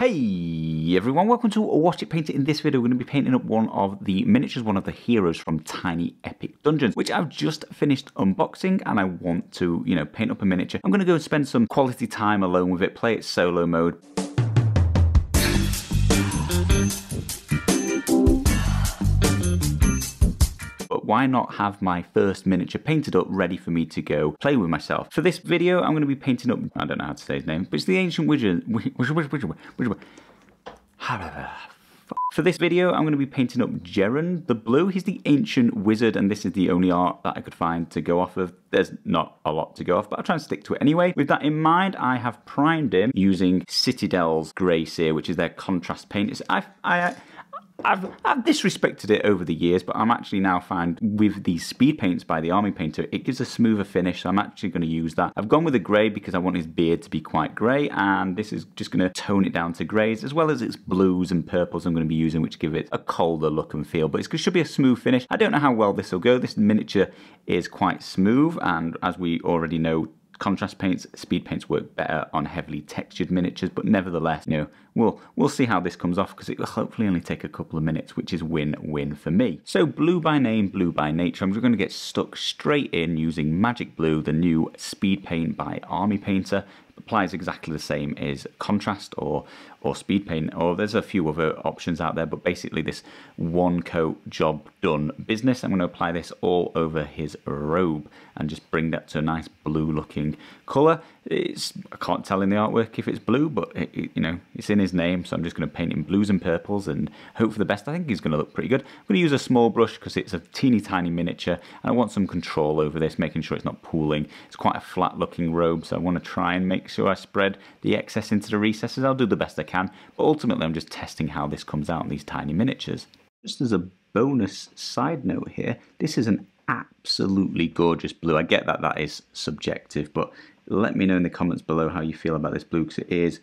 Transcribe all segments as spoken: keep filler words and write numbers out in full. Hey everyone, welcome to Watch It Paint It. In this video we're going to be painting up one of the miniatures, one of the heroes from Tiny Epic Dungeons, which I've just finished unboxing and I want to, you know, paint up a miniature. I'm going to go and spend some quality time alone with it, play it solo mode. Why not have my first miniature painted up, ready for me to go play with myself? For this video, I'm going to be painting up, I don't know how to say his name, but it's the ancient wizard. For this video, I'm going to be painting up Geron the Blue. He's the ancient wizard, and this is the only art that I could find to go off of. There's not a lot to go off, but I'll try and stick to it anyway. With that in mind, I have primed him using Citadel's Grey Seer, which is their contrast paint. It's, I... I I've, I've disrespected it over the years, but I'm actually now find with these speed paints by the Army Painter, it gives a smoother finish, so I'm actually going to use that. I've gone with a grey because I want his beard to be quite grey, and this is just going to tone it down to greys, as well as its blues and purples I'm going to be using, which give it a colder look and feel, but it should be a smooth finish. I don't know how well this will go. This miniature is quite smooth, and as we already know, contrast paints, speed paints work better on heavily textured miniatures, but nevertheless, you know, we'll we'll see how this comes off because it will hopefully only take a couple of minutes, which is win-win for me. So blue by name, blue by nature. I'm just going to get stuck straight in using Magic Blue, the new speed paint by Army Painter. Applies exactly the same as contrast or or speed paint, or there's a few other options out there, but basically this one coat job done business. I'm going to apply this all over his robe and just bring that to a nice blue looking color. It's, I can't tell in the artwork if it's blue, but it, it, you know, it's in his name, so I'm just going to paint in blues and purples and hope for the best. I think he's going to look pretty good. I'm going to use a small brush because it's a teeny tiny miniature and I want some control over this, making sure it's not pooling. It's quite a flat looking robe, so I want to try and make sure I spread the excess into the recesses. I'll do the best I can, but ultimately I'm just testing how this comes out in these tiny miniatures. Just as a bonus side note here, this is an absolutely gorgeous blue. I get that that is subjective, but let me know in the comments below how you feel about this blue, because it is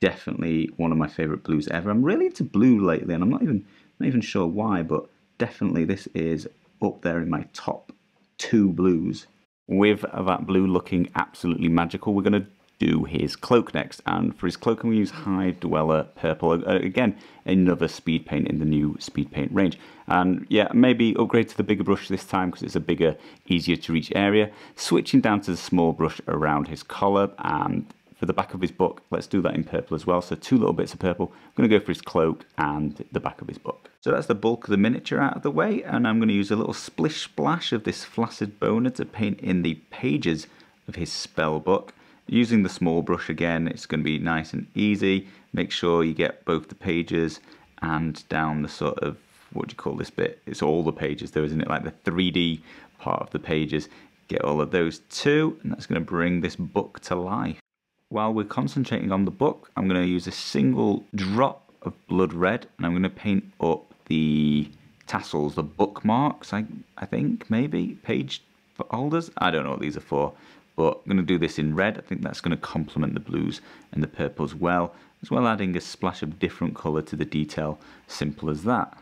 definitely one of my favorite blues ever. I'm really into blue lately, and I'm not even not even sure why, but definitely this is up there in my top two blues. With that blue looking absolutely magical, we're going to do his cloak next, and for his cloak I'm going to use Hive Dweller Purple, again another speed paint in the new speed paint range, and yeah, maybe upgrade to the bigger brush this time because it's a bigger, easier to reach area, switching down to the small brush around his collar, and for the back of his book, let's do that in purple as well, so two little bits of purple. I'm going to go for his cloak and the back of his book. So that's the bulk of the miniature out of the way, and I'm going to use a little splish splash of this flaccid boner to paint in the pages of his spell book. Using the small brush again, it's going to be nice and easy. Make sure you get both the pages and down the sort of, what do you call this bit? It's all the pages though, isn't it? Like the three D part of the pages. Get all of those too, and that's going to bring this book to life. While we're concentrating on the book, I'm going to use a single drop of blood red, and I'm going to paint up the tassels, the bookmarks, I, I think, maybe? Page holders? I don't know what these are for. But I'm going to do this in red. I think that's going to complement the blues and the purples well, as well adding a splash of different colour to the detail, simple as that.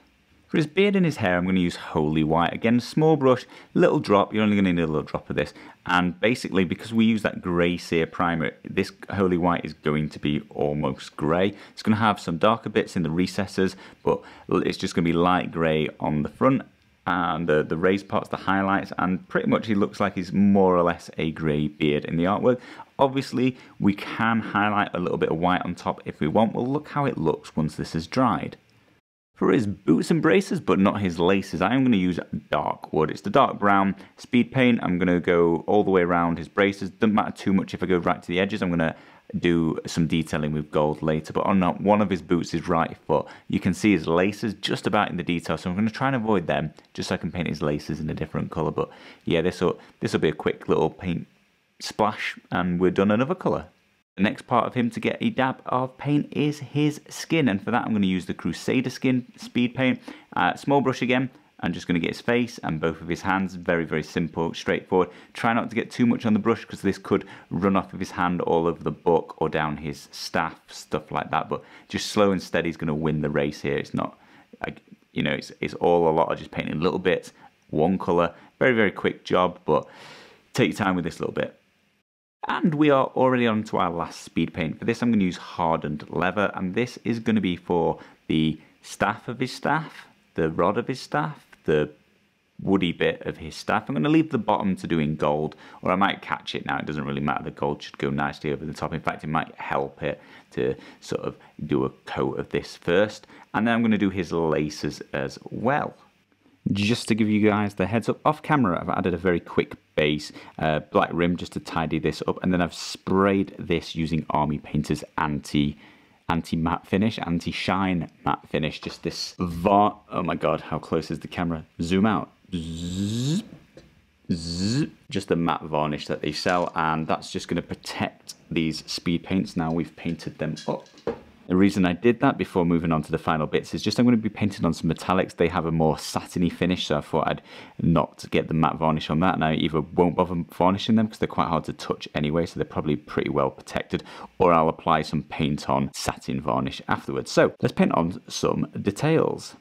For his beard and his hair, I'm going to use Holy White. Again, small brush, little drop. You're only going to need a little drop of this. And basically, because we use that Grey Seer primer, this Holy White is going to be almost grey. It's going to have some darker bits in the recesses, but it's just going to be light grey on the front, and the, the raised parts, the highlights, and pretty much he looks like he's more or less a grey beard in the artwork. Obviously, we can highlight a little bit of white on top if we want. We'll look how it looks once this is dried. For his boots and braces, but not his laces, I am going to use dark wood. It's the dark brown speed paint. I'm going to go all the way around his braces. Doesn't matter too much if I go right to the edges. I'm going to do some detailing with gold later, but on not one of his boots is right foot. You can see his laces just about in the detail, so I'm going to try and avoid them just so I can paint his laces in a different colour. But yeah, this will this will be a quick little paint splash and we're done another colour. The next part of him to get a dab of paint is his skin, and for that I'm going to use the Crusader skin speed paint, uh, small brush again. I'm just going to get his face and both of his hands. Very, very simple, straightforward. Try not to get too much on the brush because this could run off of his hand all over the book or down his staff, stuff like that. But just slow and steady is going to win the race here. It's not, you know, it's, it's all a lot of just painting little bits, one colour. Very, very quick job, but take your time with this little bit. And we are already on to our last speed paint. For this, I'm going to use Hardened Leather, and this is going to be for the staff of his staff, the rod of his staff, the woody bit of his staff. I'm going to leave the bottom to doing gold, or I might catch it now. It doesn't really matter. The gold should go nicely over the top. In fact, it might help it to sort of do a coat of this first. And then I'm going to do his laces as well. Just to give you guys the heads up, off camera I've added a very quick base, uh, black rim, just to tidy this up, and then I've sprayed this using Army Painter's anti anti matte finish, anti shine matte finish. Just this var. Oh my god, how close is the camera? Zoom out. Zzz, zzz. Just the matte varnish that they sell, and that's just going to protect these speed paints. Now we've painted them up. The reason I did that before moving on to the final bits is just I'm going to be painting on some metallics. They have a more satiny finish, so I thought I'd not get the matte varnish on that. And I either won't bother varnishing them because they're quite hard to touch anyway, so they're probably pretty well protected, or I'll apply some paint on satin varnish afterwards. So let's paint on some details.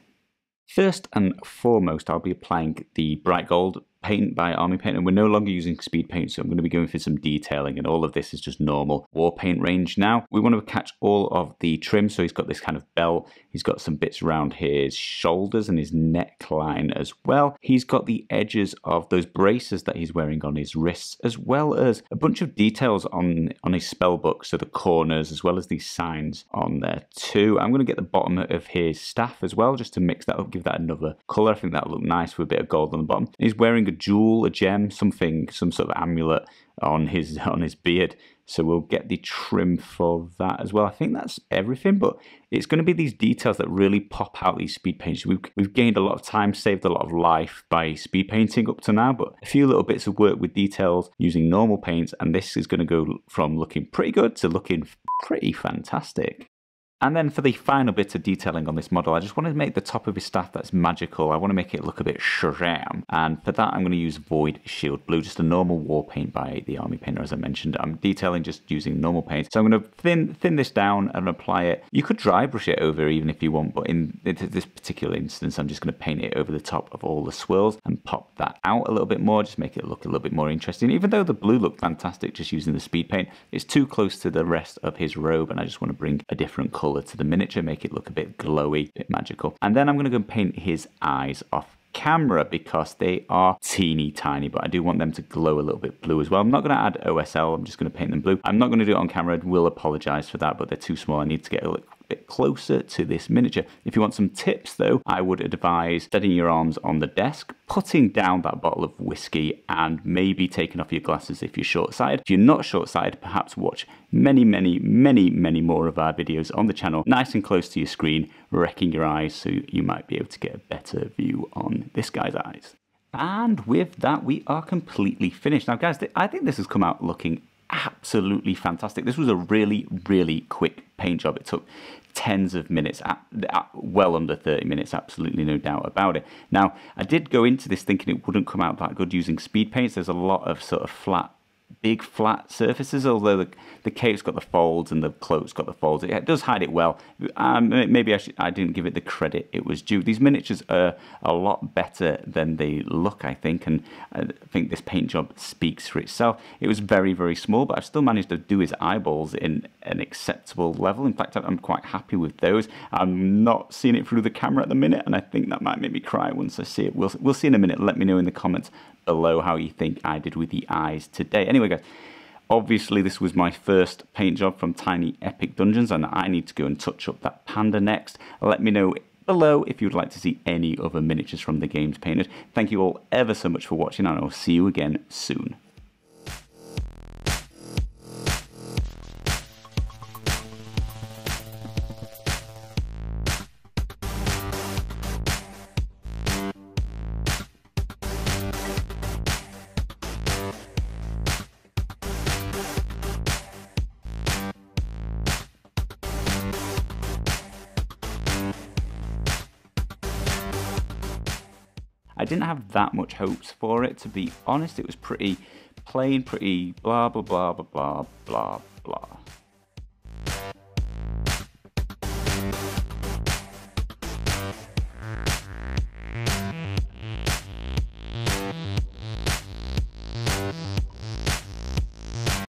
First and foremost, I'll be applying the bright gold paint by Army Painter, and we're no longer using speed paint, so I'm going to be going for some detailing, and all of this is just normal war paint range. Now we want to catch all of the trim, so he's got this kind of belt, he's got some bits around his shoulders and his neckline as well, he's got the edges of those braces that he's wearing on his wrists, as well as a bunch of details on on his spell book, so the corners as well as these signs on there too. I'm going to get the bottom of his staff as well, just to mix that up, give that another color. I think that'll look nice with a bit of gold on the bottom. He's wearing a jewel, a gem, something, some sort of amulet on his on his beard, so we'll get the trim for that as well. I think that's everything, but it's going to be these details that really pop out, these speed paints. We've, we've gained a lot of time, saved a lot of life by speed painting up to now, but a few little bits of work with details using normal paints, and this is going to go from looking pretty good to looking pretty fantastic. And then for the final bit of detailing on this model, I just want to make the top of his staff that's magical. I want to make it look a bit shram. And for that, I'm going to use Void Shield Blue, just a normal war paint by the Army Painter, as I mentioned. I'm detailing just using normal paint. So I'm going to thin thin this down and apply it. You could dry brush it over even if you want, but in this particular instance, I'm just going to paint it over the top of all the swirls and pop that out a little bit more, just make it look a little bit more interesting. Even though the blue looked fantastic just using the speed paint, it's too close to the rest of his robe, and I just want to bring a different color to the miniature, make it look a bit glowy, a bit magical. And then I'm going to go and paint his eyes off camera because they are teeny tiny, but I do want them to glow a little bit blue as well. I'm not going to add O S L, I'm just going to paint them blue. I'm not going to do it on camera, I will apologize for that, but they're too small. I need to get a little bit closer to this miniature. If you want some tips though, I would advise setting your arms on the desk, putting down that bottle of whiskey, and maybe taking off your glasses if you're short-sighted. If you're not short-sighted, perhaps watch many, many, many, many more of our videos on the channel, nice and close to your screen, wrecking your eyes, so you might be able to get a better view on this guy's eyes. And with that, we are completely finished. Now guys, I think this has come out looking absolutely fantastic. This was a really, really quick paint job. It took tens of minutes, well under thirty minutes, absolutely no doubt about it. Now, I did go into this thinking it wouldn't come out that good using speed paints. There's a lot of sort of flat, big flat surfaces, although the, the cape's got the folds and the cloak's got the folds. It does hide it well. Um, maybe I, should, I didn't give it the credit it was due. These miniatures are a lot better than they look, I think, and I think this paint job speaks for itself. It was very, very small, but I've still managed to do his eyeballs in an acceptable level. In fact, I'm quite happy with those. I'm not seeing it through the camera at the minute, and I think that might make me cry once I see it. We'll, we'll see in a minute. Let me know in the comments below how you think I did with the eyes today. Anyway guys, obviously this was my first paint job from Tiny Epic Dungeons, and I need to go and touch up that panda next. Let me know below if you'd like to see any other miniatures from the games painted. Thank you all ever so much for watching, and I'll see you again soon. I didn't have that much hopes for it, to be honest. It was pretty plain, pretty blah, blah, blah, blah, blah, blah, blah.